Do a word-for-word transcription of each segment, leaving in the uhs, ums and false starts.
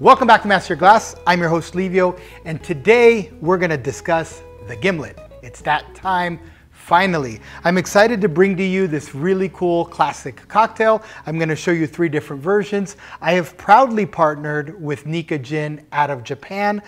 Welcome back to Master Your Glass. I'm your host, Livio, and today we're gonna discuss the gimlet. It's that time, finally. I'm excited to bring to you this really cool classic cocktail. I'm gonna show you three different versions. I have proudly partnered with Nikka Gin out of Japan,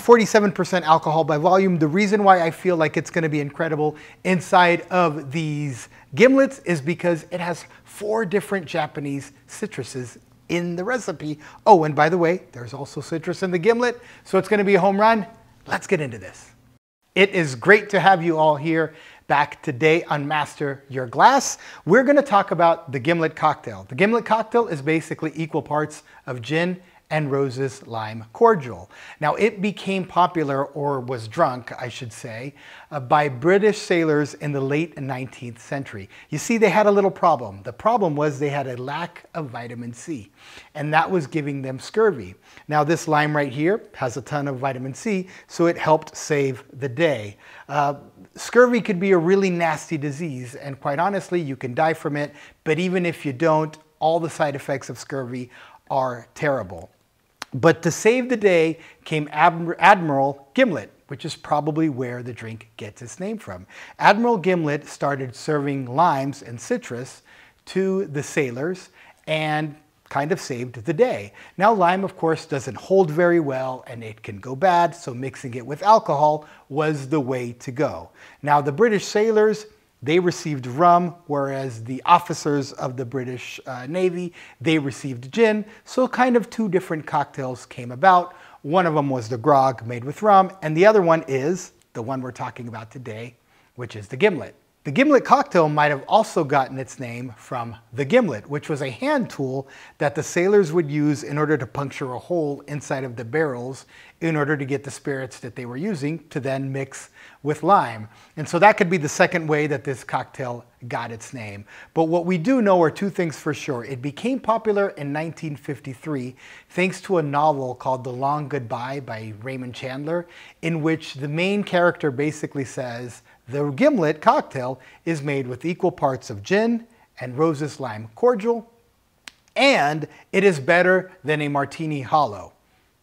forty-seven percent uh, alcohol by volume. The reason why I feel like it's gonna be incredible inside of these gimlets is because it has four different Japanese citruses in the recipe. Oh, and by the way, there's also citrus in the gimlet, so it's gonna be a home run. Let's get into this. It is great to have you all here back today on Master Your Glass. We're gonna talk about the gimlet cocktail. The gimlet cocktail is basically equal parts of gin and Rose's Lime Cordial. Now, it became popular, or was drunk, I should say, uh, by British sailors in the late nineteenth century. You see, they had a little problem. The problem was they had a lack of vitamin C, and that was giving them scurvy. Now, this lime right here has a ton of vitamin C, so it helped save the day. Uh, scurvy could be a really nasty disease, and quite honestly, you can die from it, but even if you don't, all the side effects of scurvy are terrible. But to save the day came Admiral Gimlet, which is probably where the drink gets its name from. Admiral Gimlet started serving limes and citrus to the sailors and kind of saved the day. Now, lime, of course, doesn't hold very well and it can go bad, so mixing it with alcohol was the way to go. Now, the British sailors, they received rum, whereas the officers of the British uh, Navy, they received gin. So kind of two different cocktails came about. One of them was the grog made with rum, and the other one is the one we're talking about today, which is the gimlet. The gimlet cocktail might have also gotten its name from the gimlet, which was a hand tool that the sailors would use in order to puncture a hole inside of the barrels in order to get the spirits that they were using to then mix with lime. And so that could be the second way that this cocktail got its name. But what we do know are two things for sure. It became popular in nineteen fifty-three thanks to a novel called The Long Goodbye by Raymond Chandler, in which the main character basically says, the gimlet cocktail is made with equal parts of gin and Rose's Lime Cordial, and it is better than a martini hollow.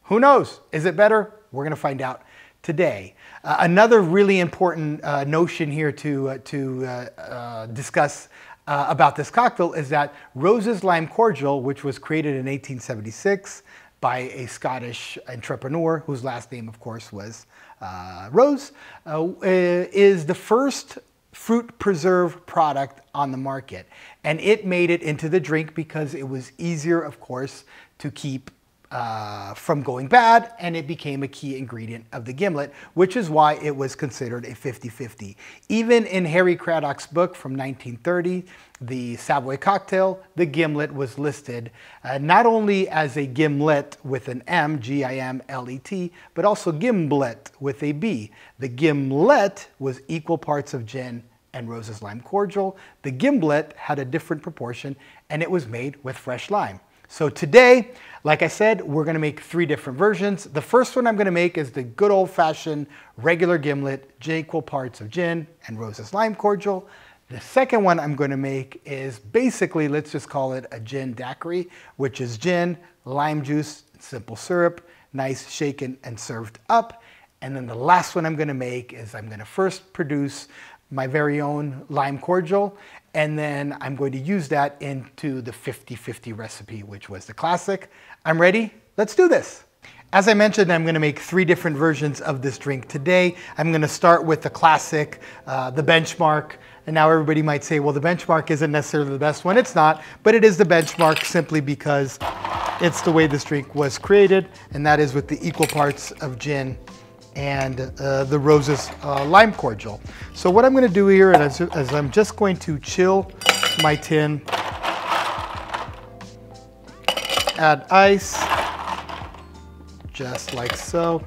Who knows? Is it better? We're gonna find out today. Uh, another really important uh, notion here to, uh, to uh, uh, discuss uh, about this cocktail is that Rose's Lime Cordial, which was created in eighteen seventy-six by a Scottish entrepreneur whose last name, of course, was Uh, Rose, uh, is the first fruit preserve product on the market, and it made it into the drink because it was easier, of course, to keep uh, from going bad, and it became a key ingredient of the gimlet, which is why it was considered a fifty fifty. Even in Harry Craddock's book from nineteen thirty, The Savoy Cocktail, the gimlet was listed uh, not only as a gimlet with an M, G I M L E T, but also gimblet with a B. The gimlet was equal parts of gin and Rose's Lime Cordial. The gimblet had a different proportion, and it was made with fresh lime. So today, like I said, we're gonna make three different versions. The first one I'm gonna make is the good old-fashioned regular gimlet, equal parts of gin and Rose's Lime Cordial. The second one I'm going to make is basically, let's just call it a gin daiquiri, which is gin, lime juice, simple syrup, nice shaken and served up. And then the last one I'm going to make is I'm going to first produce my very own lime cordial, and then I'm going to use that into the fifty fifty recipe, which was the classic. I'm ready. Let's do this. As I mentioned, I'm gonna make three different versions of this drink today. I'm gonna start with the classic, uh, the benchmark. And now everybody might say, well, the benchmark isn't necessarily the best one. It's not, but it is the benchmark simply because it's the way this drink was created. And that is with the equal parts of gin and uh, the Rose's uh, Lime Cordial. So what I'm gonna do here is, is I'm just going to chill my tin, add ice, just like so.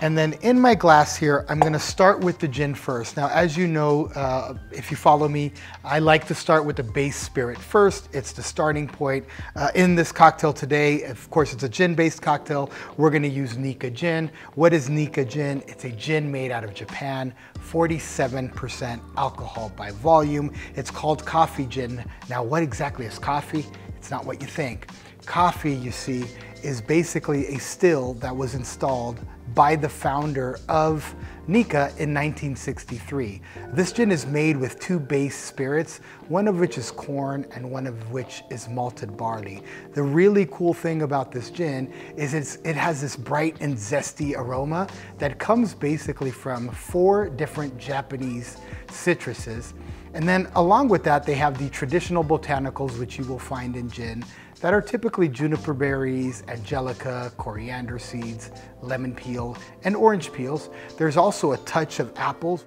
And then in my glass here, I'm gonna start with the gin first. Now, as you know, uh, if you follow me, I like to start with the base spirit first. It's the starting point. Uh, in this cocktail today, of course, it's a gin-based cocktail. We're gonna use Nikka Gin. What is Nikka Gin? It's a gin made out of Japan, forty-seven percent alcohol by volume. It's called coffee gin. Now, what exactly is coffee? It's not what you think. Coffee, you see, is basically a still that was installed by the founder of Nikka in nineteen sixty-three. This gin is made with two base spirits, one of which is corn and one of which is malted barley. The really cool thing about this gin is it's, it has this bright and zesty aroma that comes basically from four different Japanese citruses. And then along with that, they have the traditional botanicals, which you will find in gin, that are typically juniper berries, angelica, coriander seeds, lemon peel, and orange peels. There's also a touch of apples.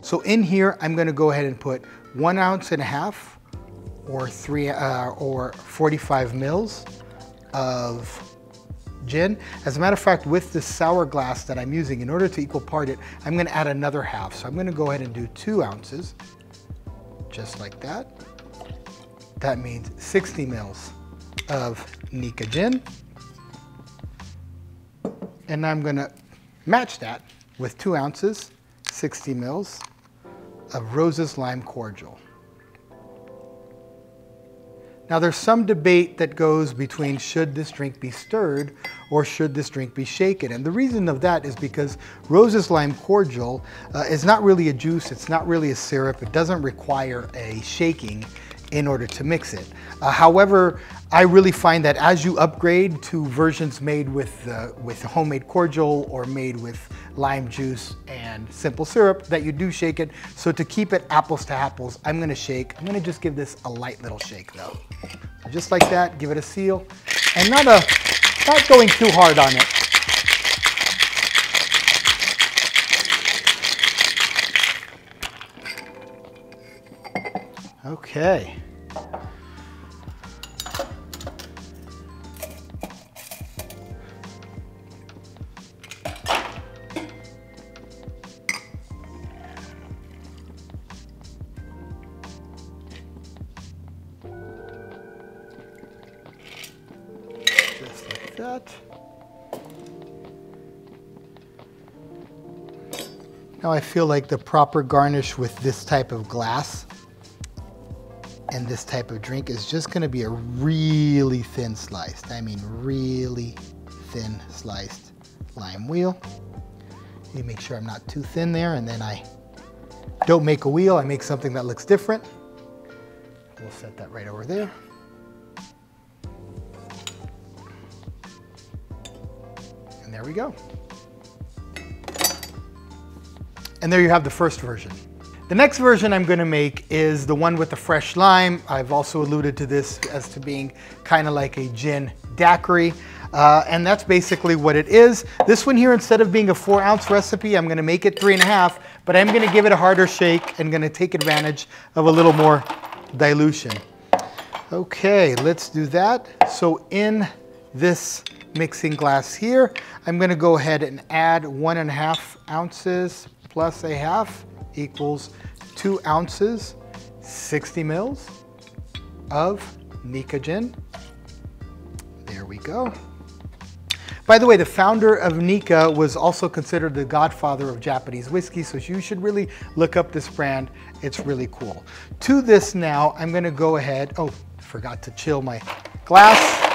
So in here, I'm gonna go ahead and put one ounce and a half or three uh, or forty-five mils of gin. As a matter of fact, with this sour glass that I'm using, in order to equal part it, I'm gonna add another half. So I'm gonna go ahead and do two ounces. Just like that. That means sixty mils of Nikka gin. And I'm gonna match that with two ounces, sixty mils of Rose's Lime Cordial. Now there's some debate that goes between should this drink be stirred or should this drink be shaken? And the reason of that is because Rose's Lime Cordial uh, is not really a juice, it's not really a syrup, it doesn't require a shaking in order to mix it. Uh, however, I really find that as you upgrade to versions made with, uh, with homemade cordial or made with lime juice and simple syrup, that you do shake it. So to keep it apples to apples, I'm gonna shake. I'm gonna just give this a light little shake though. So just like that, give it a seal. And not, a, not going too hard on it. Okay. Just like that. Now I feel like the proper garnish with this type of glass and this type of drink is just gonna be a really thin sliced, I mean really thin sliced lime wheel. You make sure I'm not too thin there, and then I don't make a wheel, I make something that looks different. We'll set that right over there. And there we go. And there you have the first version. The next version I'm gonna make is the one with the fresh lime. I've also alluded to this as to being kind of like a gin daiquiri, uh, and that's basically what it is. This one here, instead of being a four ounce recipe, I'm gonna make it three and a half, but I'm gonna give it a harder shake and gonna take advantage of a little more dilution. Okay, let's do that. So in this mixing glass here, I'm gonna go ahead and add one and a half ounces plus a half equals two ounces, sixty mils of Nikka gin. There we go. By the way, the founder of Nikka was also considered the godfather of Japanese whiskey, so you should really look up this brand. It's really cool. To this now, I'm gonna go ahead, oh, forgot to chill my glass.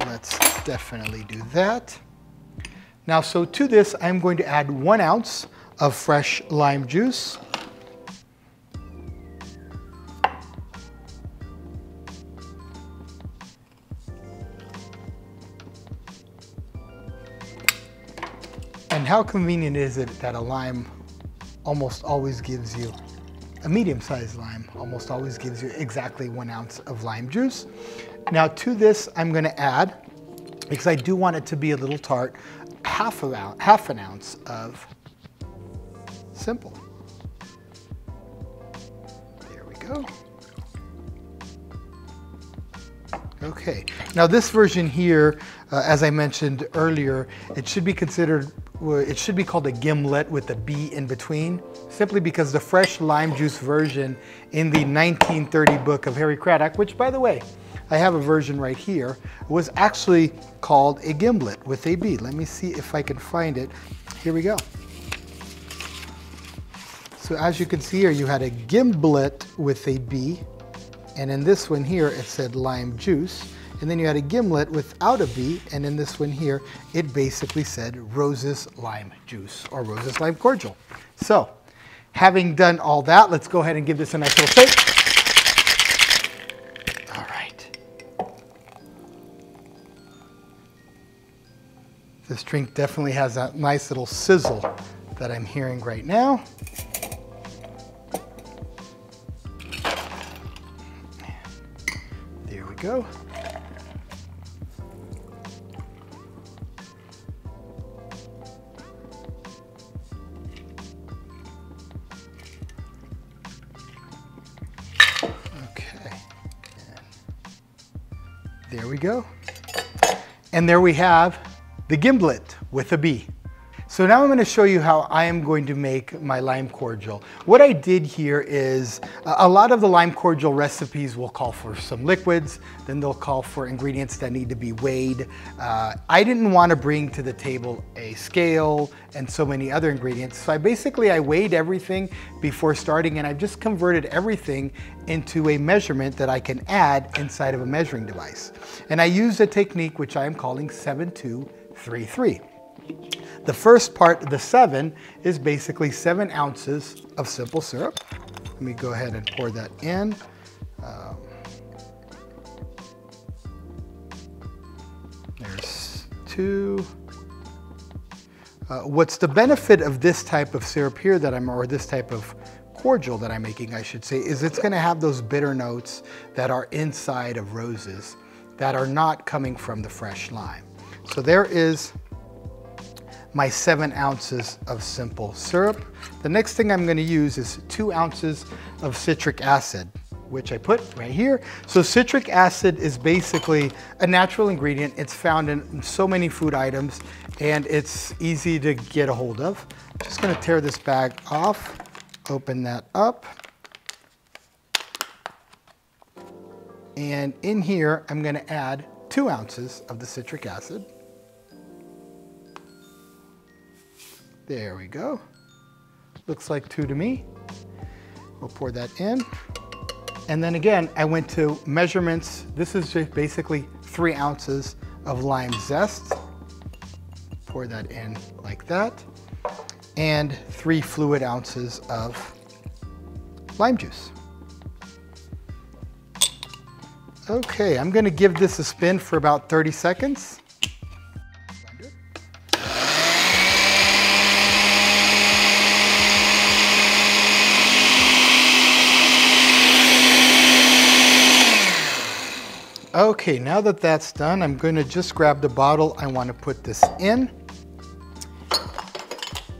Let's definitely do that. Now, so to this, I'm going to add one ounce of fresh lime juice. And how convenient is it that a lime almost always gives you, a medium-sized lime almost always gives you exactly one ounce of lime juice. Now to this, I'm gonna add, because I do want it to be a little tart, half an ounce, half an ounce of simple. There we go. Okay, now this version here, uh, as I mentioned earlier, it should be considered, it should be called a gimlet with a B in between, simply because the fresh lime juice version in the nineteen thirty book of Harry Craddock, which by the way, I have a version right here, was actually called a gimlet with a B. Let me see if I can find it. Here we go. So as you can see here, you had a gimlet with a B, and in this one here, it said lime juice. And then you had a gimlet without a B, and in this one here, it basically said Rose's Lime Juice or Rose's Lime Cordial. So, having done all that, let's go ahead and give this a nice little shake. All right. This drink definitely has that nice little sizzle that I'm hearing right now. There we go. There we go. And there we have the gimlet with a B. So now I'm going to show you how I am going to make my lime cordial. What I did here is a lot of the lime cordial recipes will call for some liquids, then they'll call for ingredients that need to be weighed. Uh, I didn't want to bring to the table a scale and so many other ingredients. So I basically, I weighed everything before starting, and I've just converted everything into a measurement that I can add inside of a measuring device. And I used a technique which I am calling seven two three three. The first part, the seven, is basically seven ounces of simple syrup. Let me go ahead and pour that in. Um, there's two. Uh, what's the benefit of this type of syrup here that I'm, or this type of cordial that I'm making, I should say, is it's gonna have those bitter notes that are inside of roses that are not coming from the fresh lime. So there is my seven ounces of simple syrup. The next thing I'm gonna use is two ounces of citric acid, which I put right here. So citric acid is basically a natural ingredient. It's found in so many food items and it's easy to get a hold of. I'm just gonna tear this bag off, open that up. And in here, I'm gonna add two ounces of the citric acid. There we go. Looks like two to me. We'll pour that in. And then again, I went to measurements. This is just basically three ounces of lime zest. Pour that in like that. And three fluid ounces of lime juice. Okay, I'm gonna give this a spin for about thirty seconds. Okay, now that that's done, I'm going to just grab the bottle I want to put this in.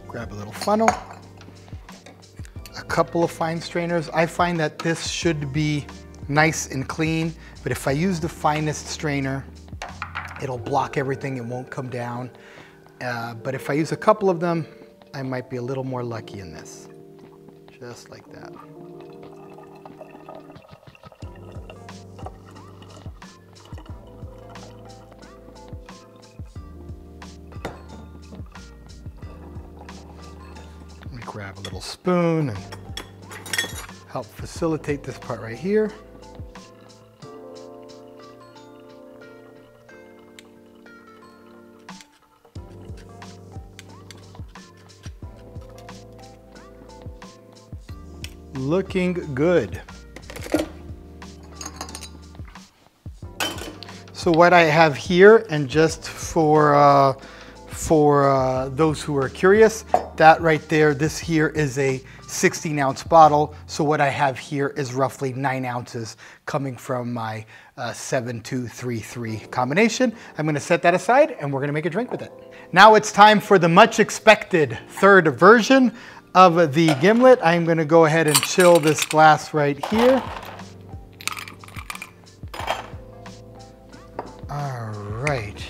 Grab a little funnel, a couple of fine strainers. I find that this should be nice and clean, but if I use the finest strainer, it'll block everything, it won't come down. Uh, but if I use a couple of them, I might be a little more lucky in this. Just like that. Grab a little spoon and help facilitate this part right here. Looking good. So what I have here, and just for uh, for uh, those who are curious, that right there, this here is a sixteen ounce bottle. So what I have here is roughly nine ounces coming from my uh, seven two three three combination. I'm gonna set that aside and we're gonna make a drink with it. Now it's time for the much expected third version of the gimlet. I'm gonna go ahead and chill this glass right here. All right,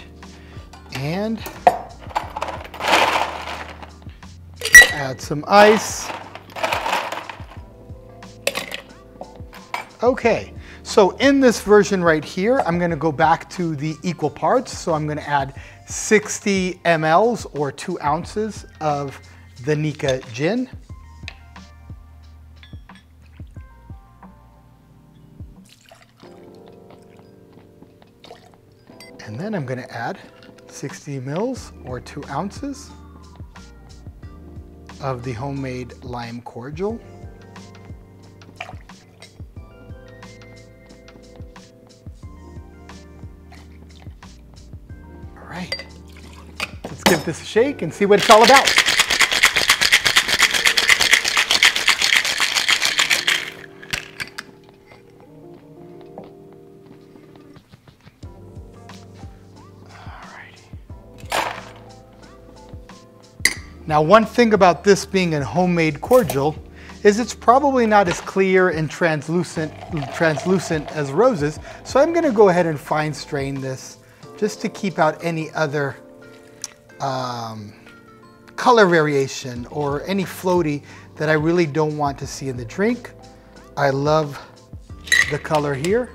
and add some ice. Okay, so in this version right here, I'm gonna go back to the equal parts. So I'm gonna add sixty milliliters or two ounces of the Nikka gin. And then I'm gonna add sixty mils or two ounces of the homemade lime cordial. All right, let's give this a shake and see what it's all about. Now, one thing about this being a homemade cordial is it's probably not as clear and translucent, translucent as Rose's, so I'm gonna go ahead and fine strain this just to keep out any other um, color variation or any floaty that I really don't want to see in the drink. I love the color here.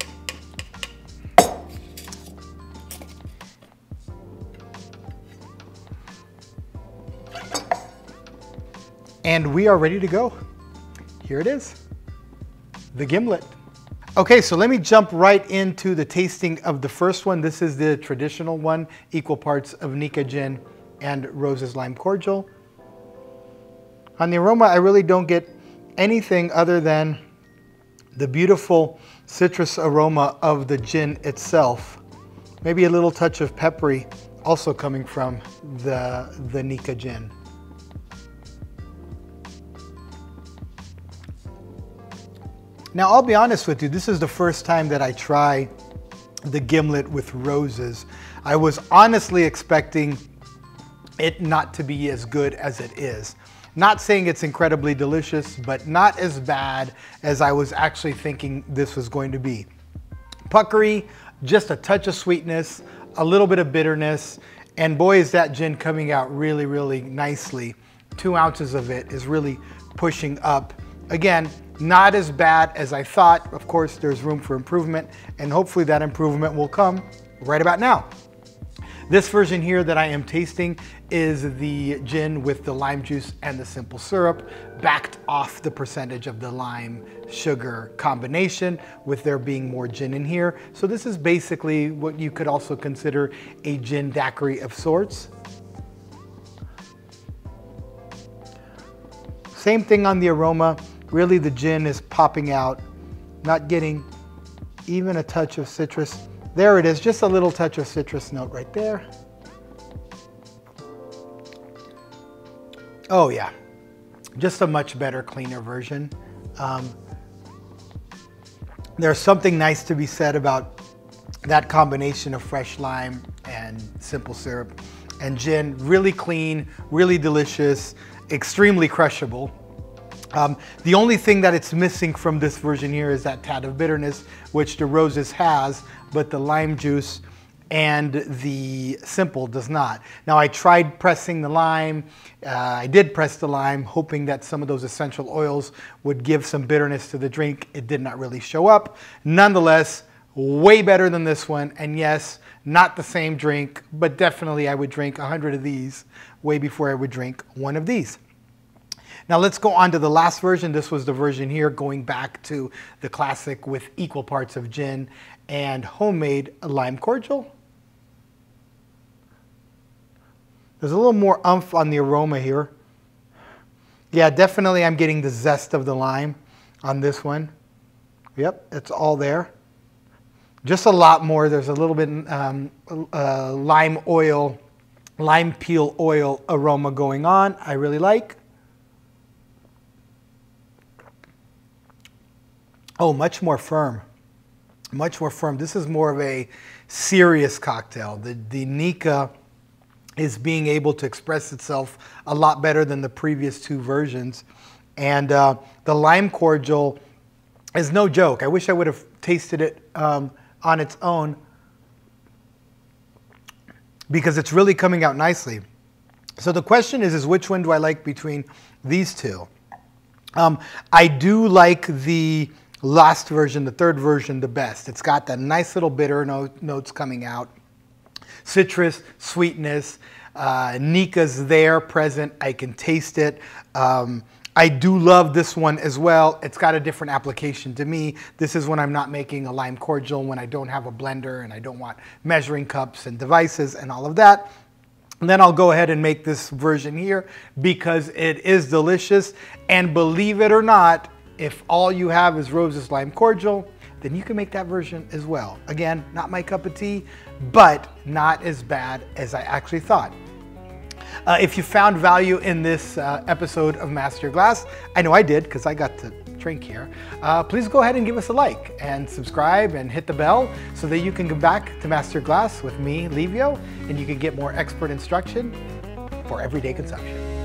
And we are ready to go. Here it is, the gimlet. Okay, so let me jump right into the tasting of the first one. This is the traditional one, equal parts of Nikka Gin and Rose's Lime Cordial. On the aroma, I really don't get anything other than the beautiful citrus aroma of the gin itself. Maybe a little touch of peppery also coming from the, the Nikka Gin. Now, I'll be honest with you, this is the first time that I try the gimlet with Rose's. I was honestly expecting it not to be as good as it is. Not saying it's incredibly delicious, but not as bad as I was actually thinking this was going to be. Puckery, just a touch of sweetness, a little bit of bitterness, and boy is that gin coming out really, really nicely. Two ounces of it is really pushing up. Again, not as bad as I thought. Of course, there's room for improvement, and hopefully that improvement will come right about now. This version here that I am tasting is the gin with the lime juice and the simple syrup, backed off the percentage of the lime sugar combination, with there being more gin in here. So this is basically what you could also consider a gin daiquiri of sorts. Same thing on the aroma. Really, the gin is popping out, not getting even a touch of citrus. There it is, just a little touch of citrus note right there. Oh yeah, just a much better, cleaner version. Um, there's something nice to be said about that combination of fresh lime and simple syrup and gin. Really clean, really delicious, extremely crushable. Um, the only thing that it's missing from this version here is that tad of bitterness, which the Rose's has, but the lime juice and the simple does not. Now, I tried pressing the lime. Uh, I did press the lime, hoping that some of those essential oils would give some bitterness to the drink. It did not really show up. Nonetheless, way better than this one. And yes, not the same drink, but definitely I would drink a hundred of these way before I would drink one of these. Now let's go on to the last version. This was the version here going back to the classic with equal parts of gin and homemade lime cordial. There's a little more umph on the aroma here. Yeah, definitely I'm getting the zest of the lime on this one. Yep, it's all there. Just a lot more. There's a little bit um, uh, lime oil, lime peel oil aroma going on. I really like. Oh, much more firm, much more firm. This is more of a serious cocktail. The, the Nikka is being able to express itself a lot better than the previous two versions. And uh, the lime cordial is no joke. I wish I would have tasted it um, on its own, because it's really coming out nicely. So the question is, is which one do I like between these two? Um, I do like the last version, the third version, the best. It's got that nice little bitter note, notes coming out. Citrus, sweetness, uh, Nikka's there, present. I can taste it. Um, I do love this one as well. It's got a different application to me. This is when I'm not making a lime cordial, when I don't have a blender and I don't want measuring cups and devices and all of that. And then I'll go ahead and make this version here because it is delicious. And believe it or not, if all you have is Rose's Lime Cordial, then you can make that version as well. Again, not my cup of tea, but not as bad as I actually thought. Uh, if you found value in this uh, episode of Master Your Glass, I know I did because I got to drink here, uh, please go ahead and give us a like and subscribe and hit the bell so that you can come back to Master Your Glass with me, Livio, and you can get more expert instruction for everyday consumption.